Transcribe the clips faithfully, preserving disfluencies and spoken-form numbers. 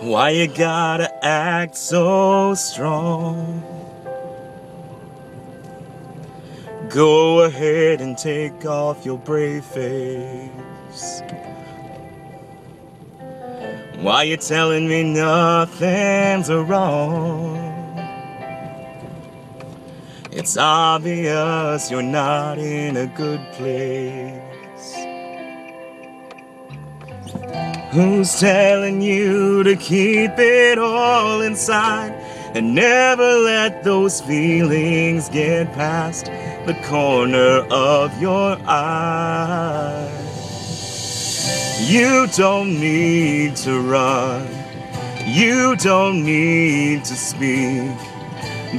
Why you gotta act so strong? Go ahead and take off your brave face. Why you telling me nothing's wrong? It's obvious you're not in a good place. Who's telling you to keep it all inside and never let those feelings get past the corner of your eye? You don't need to run, you don't need to speak.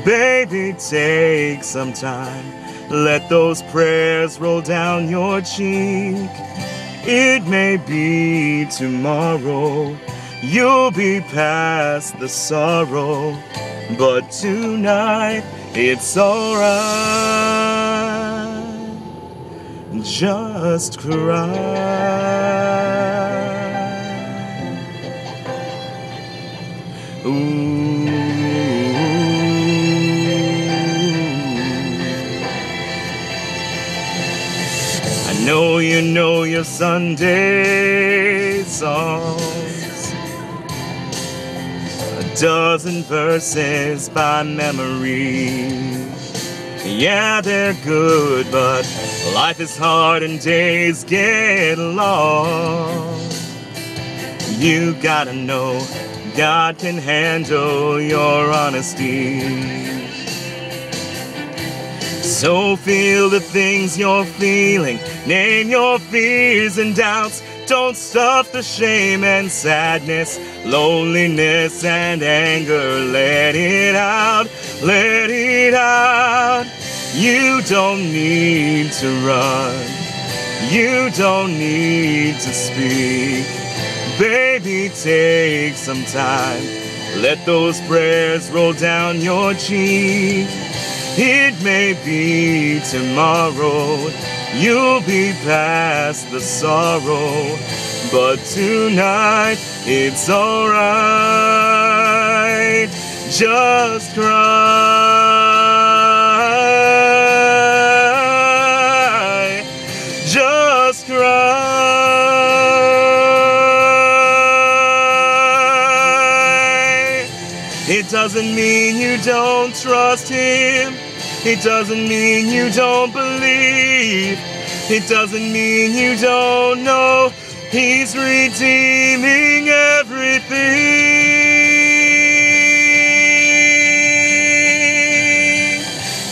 Baby, take some time, let those prayers roll down your cheek. It may be tomorrow, you'll be past the sorrow, but tonight it's alright, just cry. Ooh. I know you know your Sunday songs, a dozen verses by memory. Yeah, they're good, but life is hard and days get long. You gotta know God can handle your honesty. So feel the things you're feeling, name your fears and doubts. Don't stuff the shame and sadness, loneliness and anger. Let it out, let it out. You don't need to run, you don't need to speak. Baby, take some time, let those prayers roll down your cheek. It may be tomorrow, you'll be past the sorrow, but tonight it's alright, just cry, just cry. It doesn't mean you don't trust him. It doesn't mean you don't believe. It doesn't mean you don't know he's redeeming everything.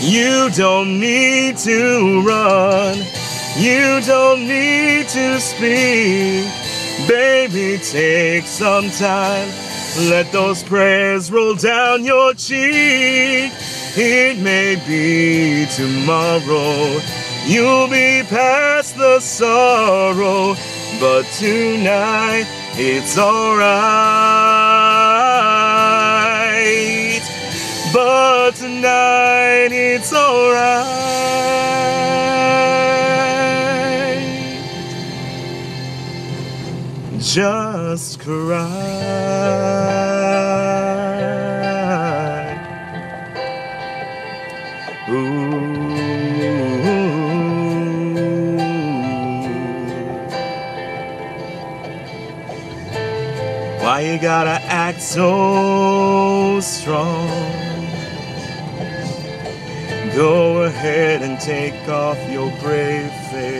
You don't need to run, you don't need to speak. Baby, take some time, let those prayers roll down your cheek. It may be tomorrow, you'll be past the sorrow, but tonight it's alright. But tonight it's alright, just cry. Ooh. Why you gotta act so strong? Go ahead and take off your brave face.